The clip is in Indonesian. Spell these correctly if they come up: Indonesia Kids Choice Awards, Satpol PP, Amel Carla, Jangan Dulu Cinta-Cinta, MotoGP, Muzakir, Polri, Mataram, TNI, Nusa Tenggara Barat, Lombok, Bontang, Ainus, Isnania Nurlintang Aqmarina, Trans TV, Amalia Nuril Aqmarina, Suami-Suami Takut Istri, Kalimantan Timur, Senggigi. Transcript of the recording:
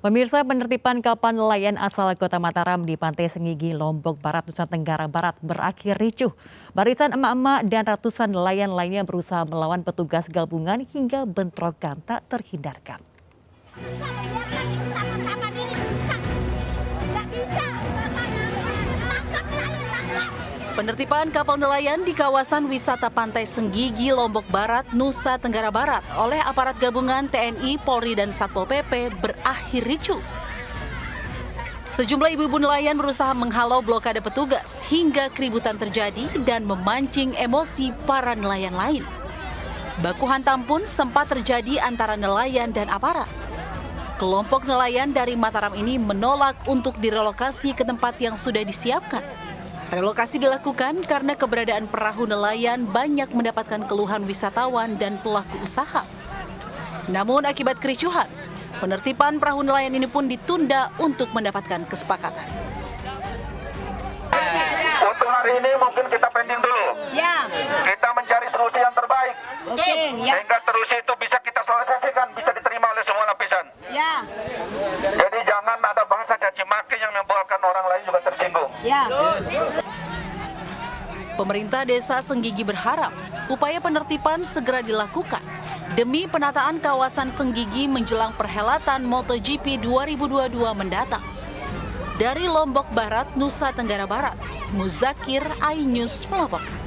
Pemirsa, penertiban kapal nelayan asal kota Mataram di pantai Senggigi, Lombok, Barat, Nusa Tenggara Barat berakhir ricuh. Barisan emak-emak dan ratusan nelayan lainnya berusaha melawan petugas gabungan hingga bentrokan tak terhindarkan. Penertiban kapal nelayan di kawasan wisata pantai Senggigi, Lombok Barat, Nusa Tenggara Barat oleh aparat gabungan TNI, Polri, dan Satpol PP berakhir ricuh. Sejumlah ibu-ibu nelayan berusaha menghalau blokade petugas hingga keributan terjadi dan memancing emosi para nelayan lain. Baku hantam pun sempat terjadi antara nelayan dan aparat. Kelompok nelayan dari Mataram ini menolak untuk direlokasi ke tempat yang sudah disiapkan. Relokasi dilakukan karena keberadaan perahu nelayan banyak mendapatkan keluhan wisatawan dan pelaku usaha. Namun akibat kericuhan, penertiban perahu nelayan ini pun ditunda untuk mendapatkan kesepakatan. Untuk hari ini mungkin kita pending dulu. Ya. Kita mencari solusi yang terbaik. Oke. Ya. Sehingga solusi itu bisa kita selesaikan, bisa diterima oleh semua lapisan. Ya. Jadi jangan ada bahasa caci maki yang membuatkan orang lain juga tersinggung. Ya. Pemerintah Desa Senggigi berharap upaya penertiban segera dilakukan demi penataan kawasan Senggigi menjelang perhelatan MotoGP 2022 mendatang. Dari Lombok Barat, Nusa Tenggara Barat, Muzakir, Ainus melaporkan.